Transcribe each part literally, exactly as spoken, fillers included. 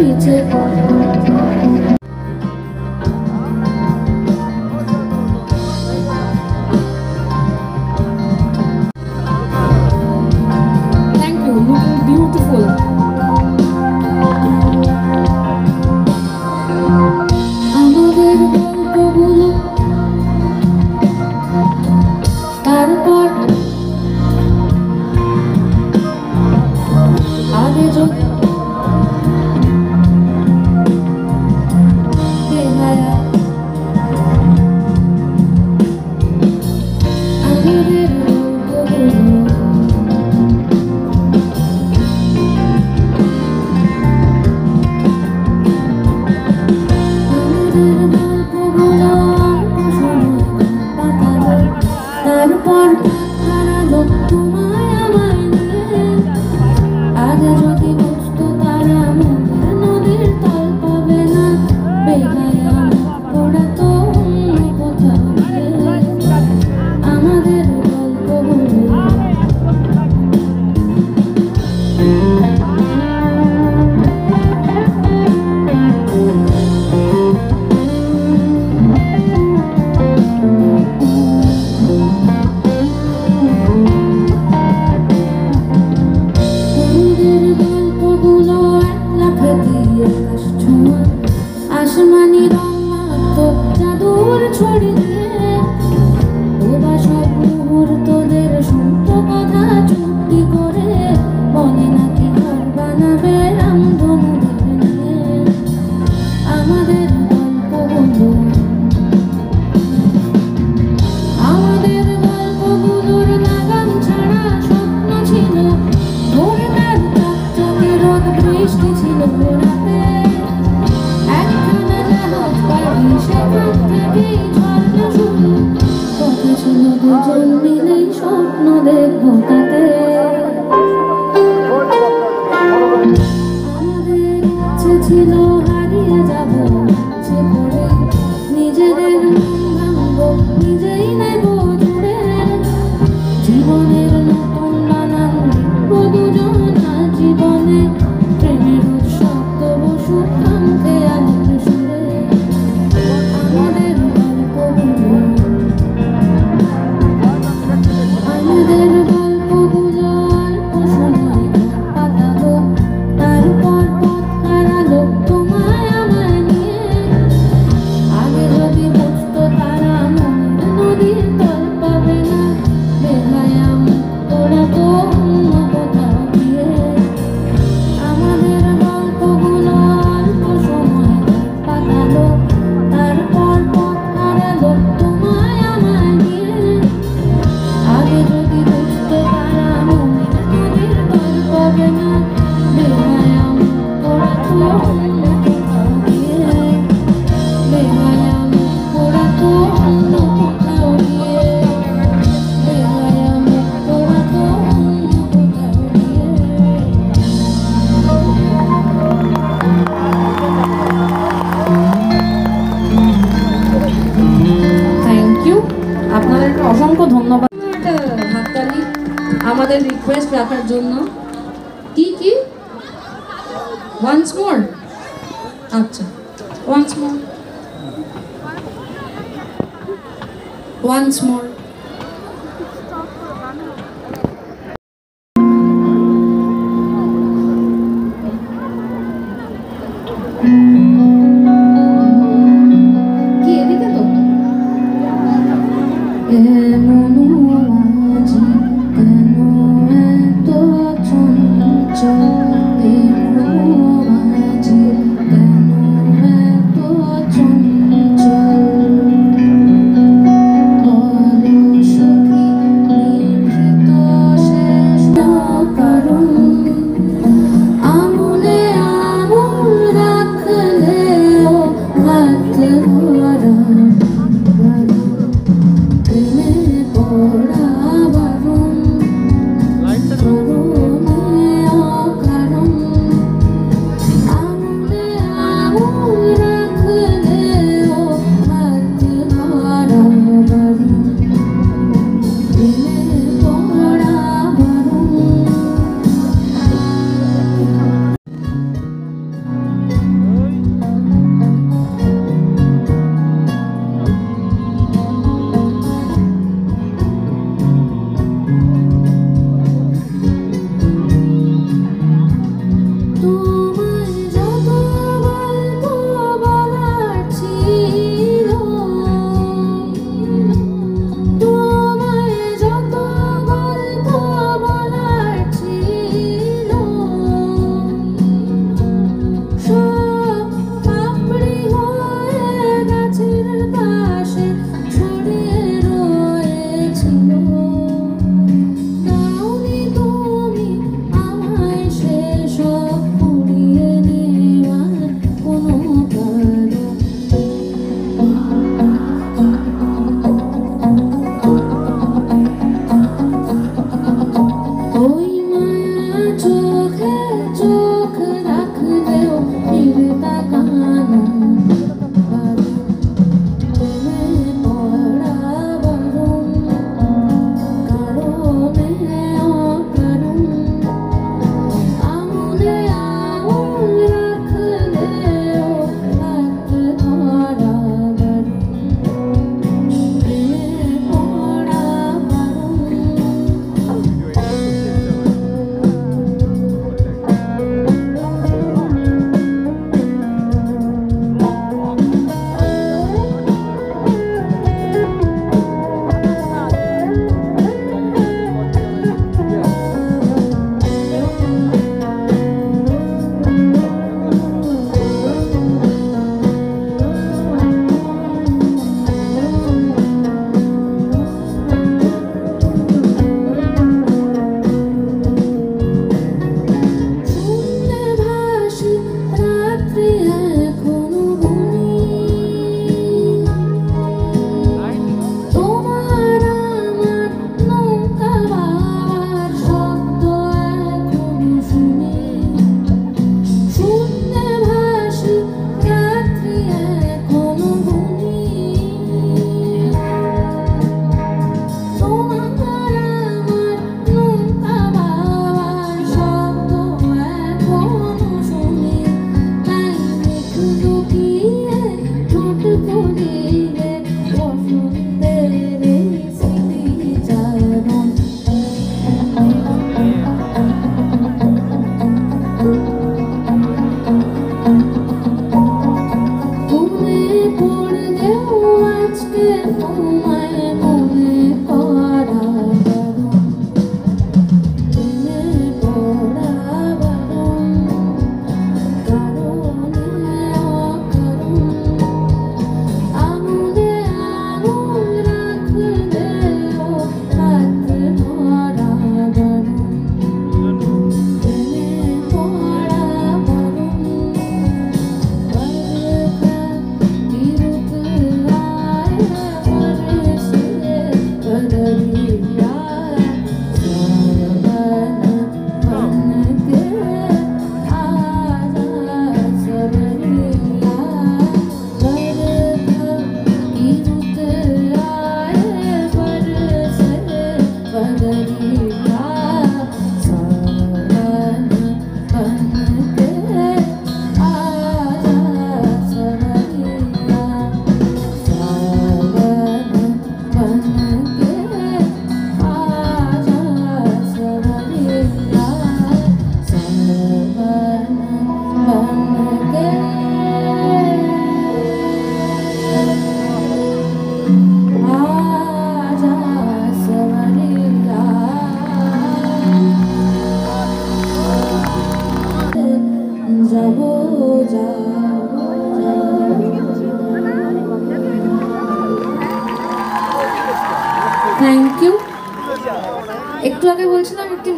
पीछे Oh,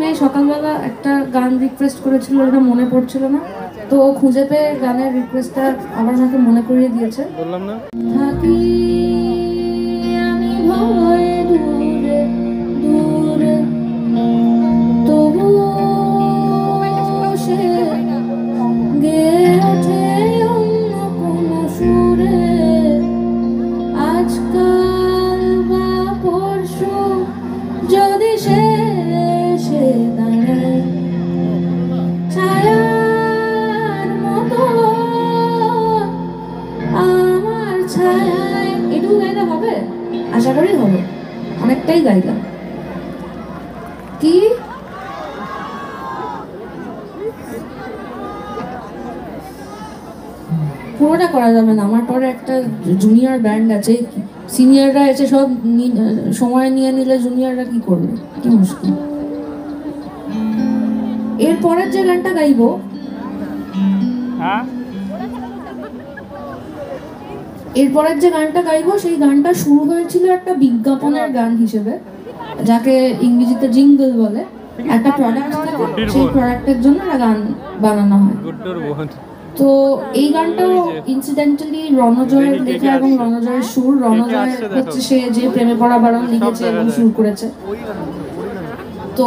মেয়ে সকালবেলা একটা গান রিকোয়েস্ট করেছিল, ওটা মনে পড়ছিল না, তো ও খুঁজে পেয়ে গানের রিকোয়েস্টটা আবার আমাকে মনে করিয়ে দিয়েছে। বললাম না থাকি আমি ভয়ে দূরে দূরে তবুও সে গেছে অন্য কোনো সুরে, আজকাল বা পরশু যদি সে আশা করি হবে। অনেকটাই গাইলাম কি পুরোটা করা যাবে না, আমার পরে একটা জুনিয়র ব্যান্ড আছে, সিনিয়ররা এসে সব সময় নিয়ে নিলে জুনিয়ররা কি করবে, কি মুশকিল। এরপরের যে গানটা গাইবো হ্যাঁ এরপরের যে গানটা গাইবো সেই গানটা শুরু হয়েছিল একটা বিজ্ঞাপনের গান হিসেবে, যাকে ইংরেজিতে জিঙ্গল বলে। একটা প্রোডাক্ট থাকে, সেই প্রোডাক্টের জন্য একটা গান বানানো হয়। তো এই গানটাও ইনসিডেন্টালি রণজয়ের লেখা এবং রণজয়ের সুর। রণজয় হচ্ছে সে যে প্রেমে পড়া বারণ লিখেছে এবং সুর করেছে। তো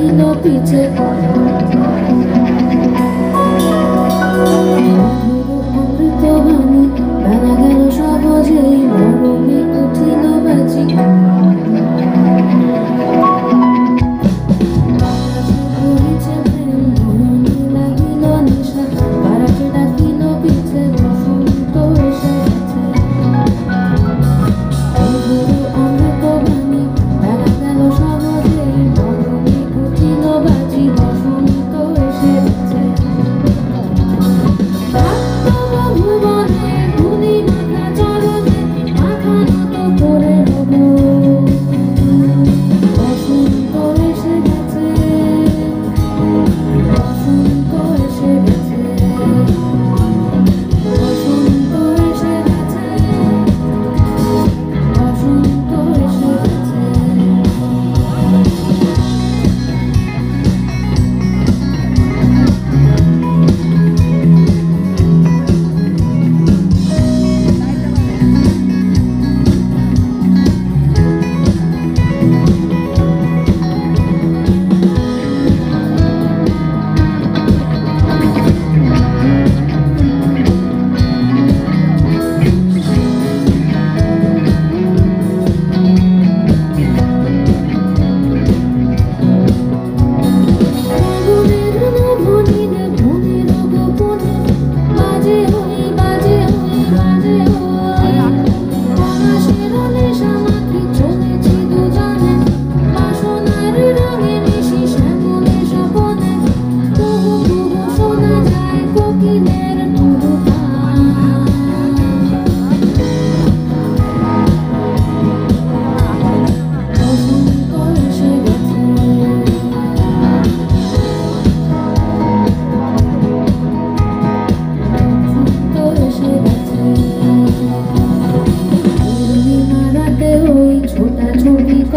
I'm not afraid.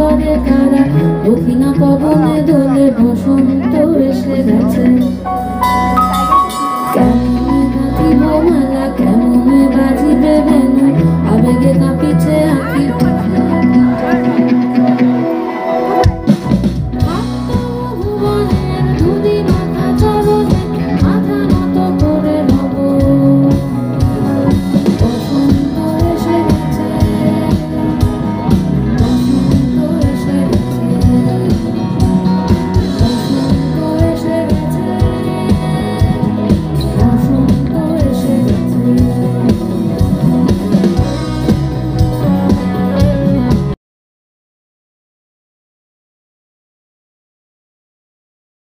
করে তারা দক্ষিণা পবনে দোলে বসন্ত এসে গেছে।